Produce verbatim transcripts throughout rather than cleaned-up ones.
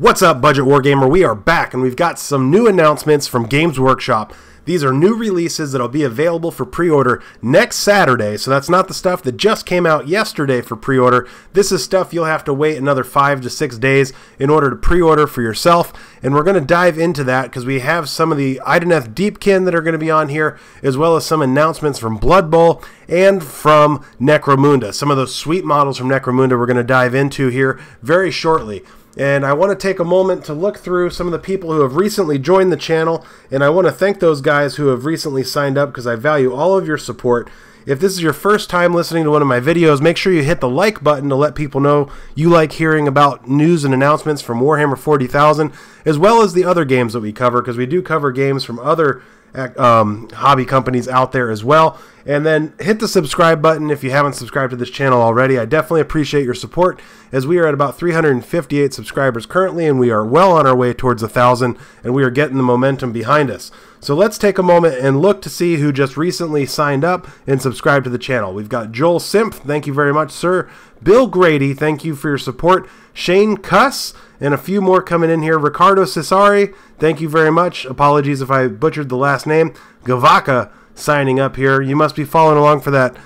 What's up, Budget Wargamer? We are back, and we've got some new announcements from Games Workshop. These are new releases that'll be available for pre-order next Saturday, so that's not the stuff that just came out yesterday for pre-order. This is stuff you'll have to wait another five to six days in order to pre-order for yourself, and we're going to dive into that because we have some of the Idoneth Deepkin that are going to be on here, as well as some announcements from Blood Bowl and from Necromunda. Some of those sweet models from Necromunda we're going to dive into here very shortly. And I want to take a moment to look through some of the people who have recently joined the channel, and I want to thank those guys who have recently signed up because I value all of your support. If this is your first time listening to one of my videos, make sure you hit the like button to let people know you like hearing about news and announcements from Warhammer forty thousand, as well as the other games that we cover, because we do cover games from other um, hobby companies out there as well. And then hit the subscribe button if you haven't subscribed to this channel already. I definitely appreciate your support, as we are at about three hundred fifty-eight subscribers currently, and we are well on our way towards one thousand, and we are getting the momentum behind us. So let's take a moment and look to see who just recently signed up and subscribed to the channel. We've got Joel Simp, thank you very much, sir. Bill Grady, thank you for your support. Shane Cuss, and a few more coming in here. Ricardo Cesari, thank you very much. Apologies if I butchered the last name. Gavaka, signing up here. You must be following along for that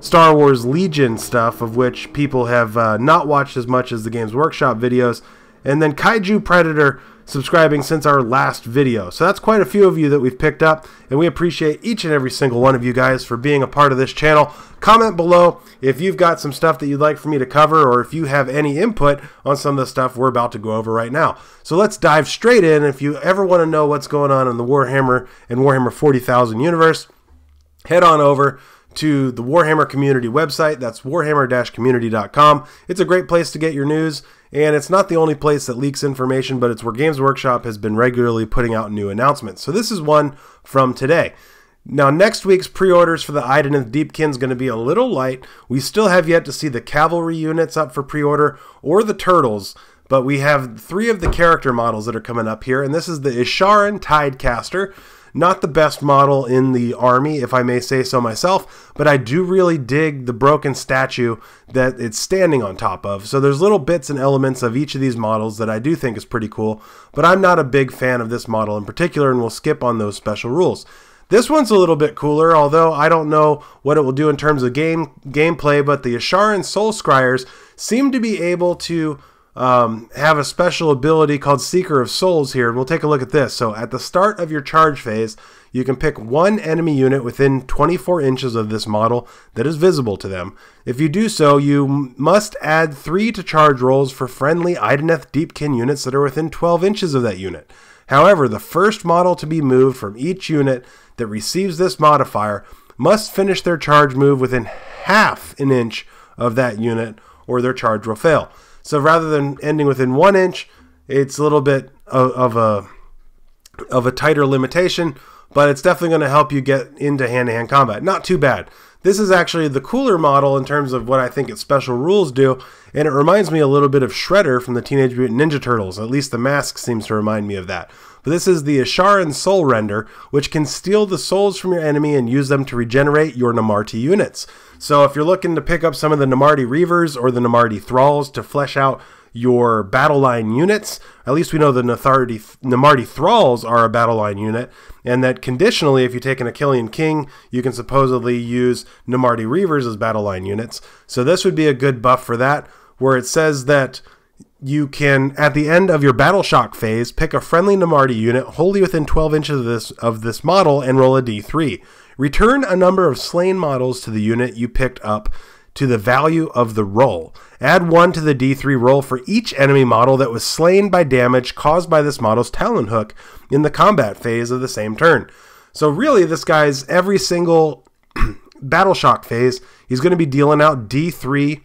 Star Wars Legion stuff, of which people have uh, not watched as much as the Games Workshop videos. And then Kaiju Predator, subscribing since our last video. So that's quite a few of you that we've picked up, and we appreciate each and every single one of you guys for being a part of this channel. Comment below if you've got some stuff that you'd like for me to cover, or if you have any input on some of the stuff we're about to go over right now. So let's dive straight in. If you ever want to know what's going on in the Warhammer and Warhammer forty thousand universe, head on over to the Warhammer community website. That's warhammer dash community dot com. It's a great place to get your news, and it's not the only place that leaks information, but it's where Games Workshop has been regularly putting out new announcements. So this is one from today. Now, next week's pre-orders for the Idoneth Deepkin is going to be a little light. We still have yet to see the cavalry units up for pre-order or the turtles, but we have three of the character models that are coming up here, and this is the Isharann Tidecaster. Not the best model in the army, if I may say so myself, but I do really dig the broken statue that it's standing on top of. So there's little bits and elements of each of these models that I do think is pretty cool, but I'm not a big fan of this model in particular, and we'll skip on those special rules. This one's a little bit cooler, although I don't know what it will do in terms of game gameplay, but the Isharann Soulscryers seem to be able to Um, have a special ability called Seeker of Souls here, and we'll take a look at this. So at the start of your charge phase, you can pick one enemy unit within twenty-four inches of this model that is visible to them. If you do so, you must add three to charge rolls for friendly Idoneth Deepkin units that are within twelve inches of that unit. However, the first model to be moved from each unit that receives this modifier must finish their charge move within half an inch of that unit, or their charge will fail. So rather than ending within one inch, it's a little bit of, of a of a tighter limitation, but it's definitely going to help you get into hand-to-hand combat. Not too bad. This is actually the cooler model in terms of what I think its special rules do, and it reminds me a little bit of Shredder from the Teenage Mutant Ninja Turtles. At least the mask seems to remind me of that. But this is the Isharann Soulrender, which can steal the souls from your enemy and use them to regenerate your Namarti units. So if you're looking to pick up some of the Namarti Reavers or the Namarti Thralls to flesh out your battle line units, at least we know the Namarti Thralls are a battle line unit, and that conditionally, if you take an Achillean King, you can supposedly use Namarti Reavers as battle line units. So this would be a good buff for that, where it says that you can, at the end of your battle shock phase, pick a friendly Namarti unit wholly within twelve inches of this, of this model and roll a d three. Return a number of slain models to the unit you picked up to the value of the roll. Add one to the d three roll for each enemy model that was slain by damage caused by this model's Talon Hook in the combat phase of the same turn. So really, this guy's every single battle shock phase, he's going to be dealing out d three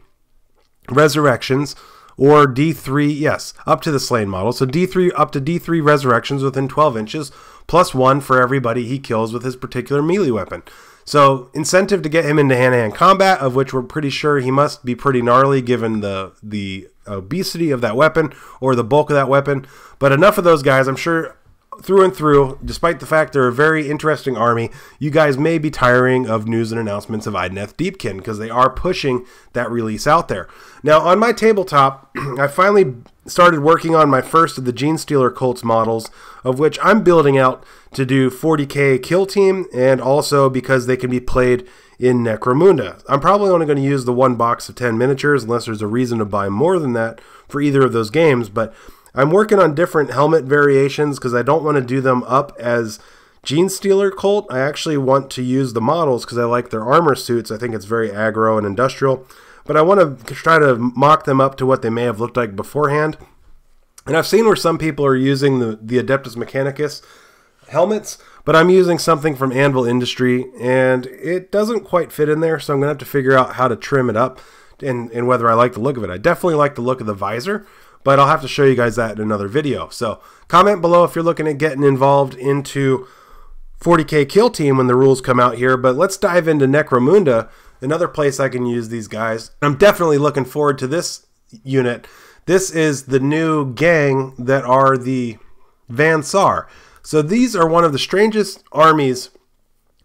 resurrections, or d three, yes, up to the slain model. So d three up to d three resurrections within twelve inches, plus one for everybody he kills with his particular melee weapon. So incentive to get him into hand-to-hand combat, of which we're pretty sure he must be pretty gnarly given the the obesity of that weapon, or the bulk of that weapon. But enough of those guys. I'm sure through and through, despite the fact they're a very interesting army, you guys may be tiring of news and announcements of Idoneth Deepkin, because they are pushing that release out there. Now, on my tabletop, I finally started working on my first of the Genestealer Cults models, of which I'm building out to do forty K kill team, and also because they can be played in Necromunda. I'm probably only going to use the one box of ten miniatures unless there's a reason to buy more than that for either of those games, but I'm working on different helmet variations because I don't want to do them up as Genestealer Cult. I actually want to use the models because I like their armor suits. I think it's very aggro and industrial, but I want to try to mock them up to what they may have looked like beforehand. And I've seen where some people are using the, the Adeptus Mechanicus helmets, but I'm using something from Anvil Industry, and it doesn't quite fit in there, so I'm going to have to figure out how to trim it up and, and whether I like the look of it. I definitely like the look of the visor, but I'll have to show you guys that in another video. So comment below if you're looking at getting involved into forty K kill team when the rules come out here, but let's dive into Necromunda, another place I can use these guys. I'm definitely looking forward to this unit. This is the new gang that are the Van Saar. So these are one of the strangest armies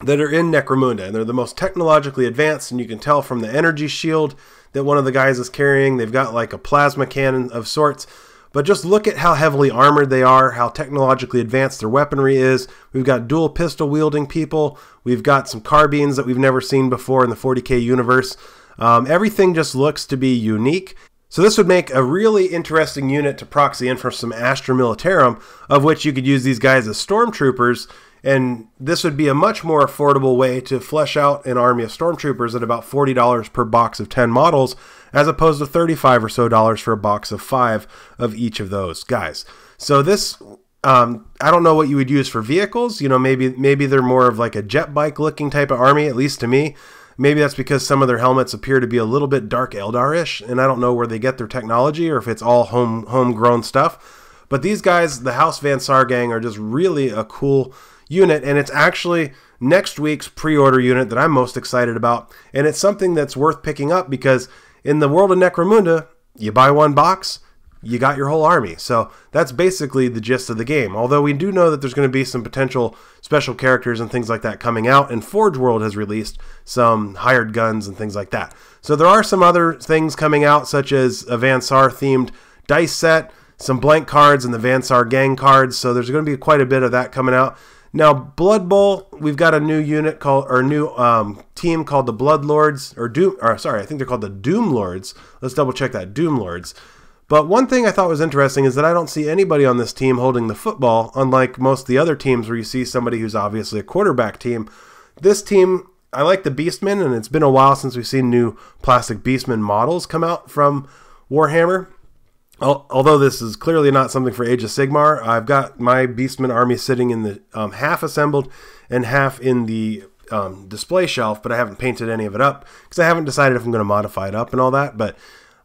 that are in Necromunda, and they're the most technologically advanced, and you can tell from the energy shield that one of the guys is carrying. They've got like a plasma cannon of sorts, but just look at how heavily armored they are, how technologically advanced their weaponry is. We've got dual pistol wielding people. We've got some carbines that we've never seen before in the forty K universe. Um, everything just looks to be unique. So this would make a really interesting unit to proxy in for some Astra Militarum, of which you could use these guys as stormtroopers, and this would be a much more affordable way to flesh out an army of stormtroopers at about forty dollars per box of ten models, as opposed to thirty-five dollars or so dollars for a box of five of each of those guys. So this, um, I don't know what you would use for vehicles. You know, maybe maybe they're more of like a jet bike looking type of army, at least to me. Maybe that's because some of their helmets appear to be a little bit Dark Eldar-ish, and I don't know where they get their technology or if it's all home homegrown stuff. But these guys, the House Van Saar gang, are just really a cool unit, and it's actually next week's pre-order unit that I'm most excited about, and it's something that's worth picking up because in the world of Necromunda, you buy one box, you got your whole army. So that's basically the gist of the game. Although we do know that there's going to be some potential special characters and things like that coming out, and Forge World has released some hired guns and things like that. So there are some other things coming out, such as a Van Saar themed dice set, some blank cards, and the Van Saar gang cards. So there's going to be quite a bit of that coming out. Now, Blood Bowl, we've got a new unit called, or new um, team called the Blood Lords, or Doom, or sorry, I think they're called the Doom Lords. Let's double check that, Doom Lords. But one thing I thought was interesting is that I don't see anybody on this team holding the football, unlike most of the other teams where you see somebody who's obviously a quarterback team. This team, I like the Beastmen, and it's been a while since we've seen new plastic Beastmen models come out from Warhammer. Although this is clearly not something for Age of Sigmar, I've got my Beastmen army sitting in the um, half assembled and half in the um, display shelf, but I haven't painted any of it up because I haven't decided if I'm going to modify it up and all that, but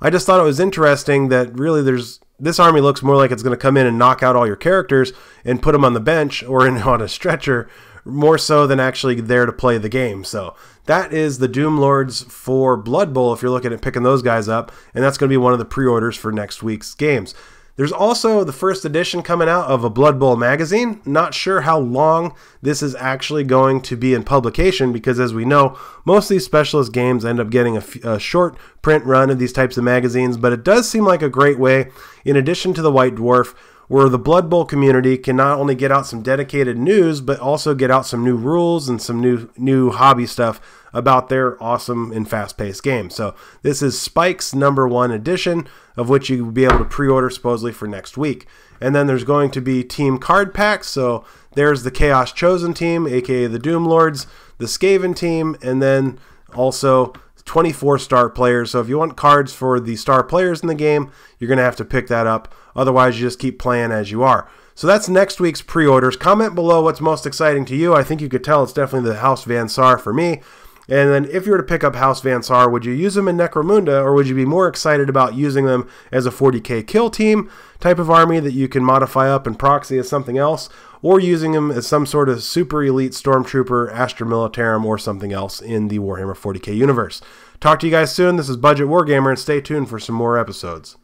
I just thought it was interesting that really there's this army looks more like it's going to come in and knock out all your characters and put them on the bench or in, on a stretcher more so than actually there to play the game. So that is the Doom Lords for Blood Bowl if you're looking at picking those guys up, and that's going to be one of the pre-orders for next week's games. There's also the first edition coming out of a Blood Bowl magazine. Not sure how long this is actually going to be in publication because, as we know, most of these specialist games end up getting a, a short print run of these types of magazines, but it does seem like a great way, in addition to the White Dwarf, where the Blood Bowl community can not only get out some dedicated news, but also get out some new rules and some new new hobby stuff about their awesome and fast-paced game. So this is Spike's number one edition, of which you will be able to pre-order supposedly for next week. And then there's going to be team card packs. So there's the Chaos Chosen team, aka the Doom Lords, the Skaven team, and then also twenty-four star players. So if you want cards for the star players in the game, you're going to have to pick that up. Otherwise, you just keep playing as you are. So that's next week's pre-orders. Comment below what's most exciting to you. I think you could tell it's definitely the House Van Saar for me. And then if you were to pick up House Van Saar, would you use them in Necromunda, or would you be more excited about using them as a forty K kill team type of army that you can modify up and proxy as something else, or using them as some sort of super elite stormtrooper, Astra Militarum, or something else in the Warhammer forty K universe? Talk to you guys soon. This is Budget Wargamer, and stay tuned for some more episodes.